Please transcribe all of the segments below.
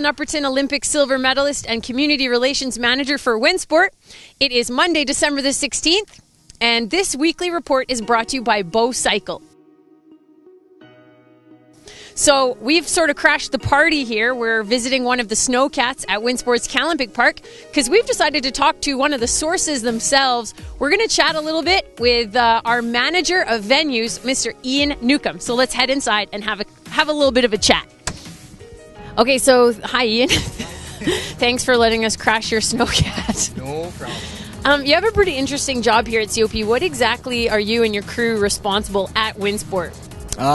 Helen Upperton, Olympic silver medalist and community relations manager for WinSport. It is Monday, December the 16th, and this weekly report is brought to you by Bow Cycle. So we've sort of crashed the party here. We're visiting one of the snowcats at WinSport's Calympic Park because we've decided to talk to one of the sources themselves. We're going to chat a little bit with our manager of venues, Mr. Ian Newcomb. So let's head inside and have a little bit of a chat. Okay, so hi Ian. Thanks for letting us crash your snowcat. No problem. You have a pretty interesting job here at COP. What exactly are you and your crew responsible at WinSport?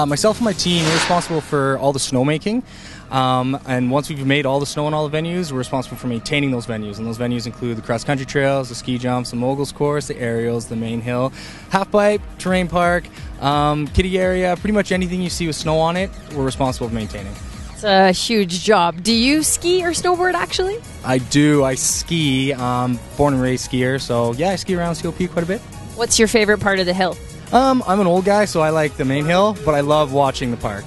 Myself and my team, we're responsible for all the snowmaking, and once we've made all the snow in all the venues, we're responsible for maintaining those venues, and those venues include the cross-country trails, the ski jumps, the moguls course, the aerials, the main hill, half-pipe, terrain park, kiddie area, pretty much anything you see with snow on it, we're responsible for maintaining. It's a huge job. Do you ski or snowboard, actually? I do. I ski. Born and raised skier, so yeah, I ski around COP quite a bit. What's your favorite part of the hill? I'm an old guy, so I like the main hill, but I love watching the park.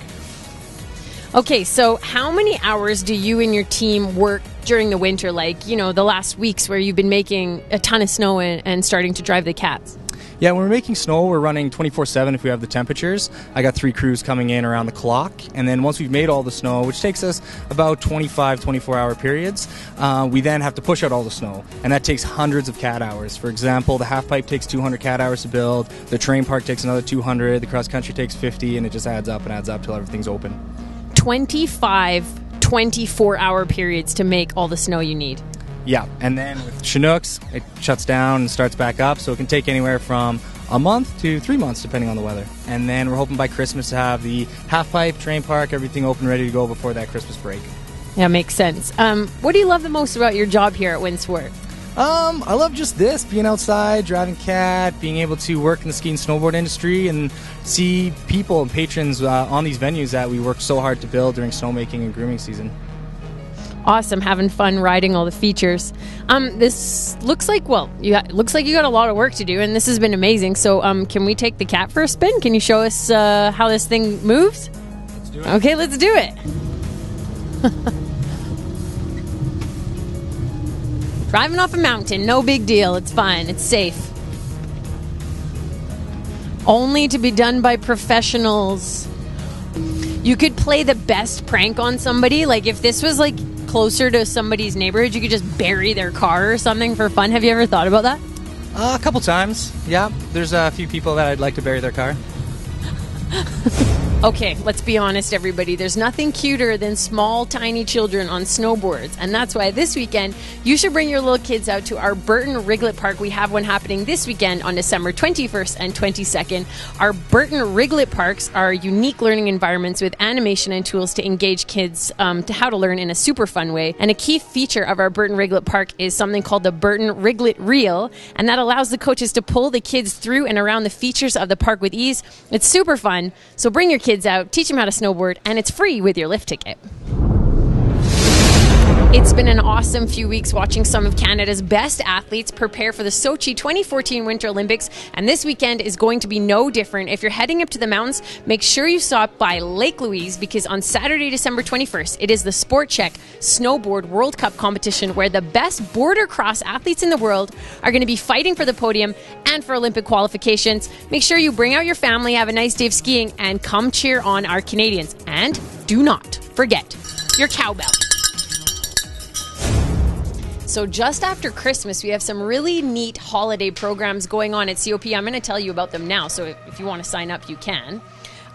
Okay, so how many hours do you and your team work during the winter, like, you know, the last weeks where you've been making a ton of snow and starting to drive the cats? Yeah, when we're making snow, we're running 24/7 if we have the temperatures. I got three crews coming in around the clock, and then once we've made all the snow, which takes us about 24-hour periods, we then have to push out all the snow, and that takes hundreds of cat hours. For example, the half pipe takes 200 cat hours to build, the terrain park takes another 200, the cross country takes 50, and it just adds up till everything's open. 24-hour periods to make all the snow you need. Yeah, and then with Chinooks, it shuts down and starts back up, so it can take anywhere from a month to 3 months, depending on the weather. And then we're hoping by Christmas to have the half-pipe, train park, everything open, ready to go before that Christmas break. Yeah, makes sense. What do you love the most about your job here at WinSport? I love just this, being outside, driving cat, being able to work in the ski and snowboard industry and see people and patrons on these venues that we work so hard to build during snowmaking and grooming season. Awesome, having fun riding all the features. This looks like, well, you got a lot of work to do, and this has been amazing. So can we take the cat for a spin? Can you show us how this thing moves? Let's do it. Okay, let's do it. Driving off a mountain, no big deal. It's fine, it's safe. Only to be done by professionals. You could play the best prank on somebody. Like if this was like closer to somebody's neighborhood, you could just bury their car or something for fun. Have you ever thought about that? A couple times, yeah. There's a few people that I'd like to bury their car. Okay, let's be honest, everybody. There's nothing cuter than small, tiny children on snowboards. And that's why this weekend, you should bring your little kids out to our Burton Riglet Park. We have one happening this weekend on December 21st and 22nd. Our Burton Riglet Parks are unique learning environments with animation and tools to engage kids to how to learn in a super fun way. And a key feature of our Burton Riglet Park is something called the Burton Riglet Reel. And that allows the coaches to pull the kids through and around the features of the park with ease. It's super fun. So bring your kids out, teach them how to snowboard, and it's free with your lift ticket. It's been an awesome few weeks watching some of Canada's best athletes prepare for the Sochi 2014 Winter Olympics, and this weekend is going to be no different. If you're heading up to the mountains, make sure you stop by Lake Louise, because on Saturday, December 21st, it is the Sport Chek Snowboard World Cup competition, where the best border cross athletes in the world are going to be fighting for the podium and for Olympic qualifications. Make sure you bring out your family, have a nice day of skiing, and come cheer on our Canadians. And do not forget your cowbell. So just after Christmas, we have some really neat holiday programs going on at COP. I'm going to tell you about them now, so if you want to sign up, you can.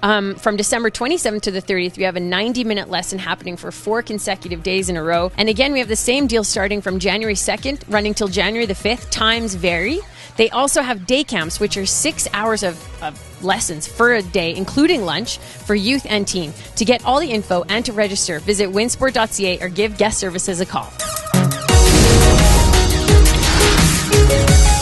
From December 27th to the 30th, we have a 90-minute lesson happening for 4 consecutive days in a row. And again, we have the same deal starting from January 2nd, running till January the 5th. Times vary. They also have day camps, which are 6 hours of lessons for a day, including lunch, for youth and teen. To get all the info and to register, visit winsport.ca or give guest services a call. We'll be right back.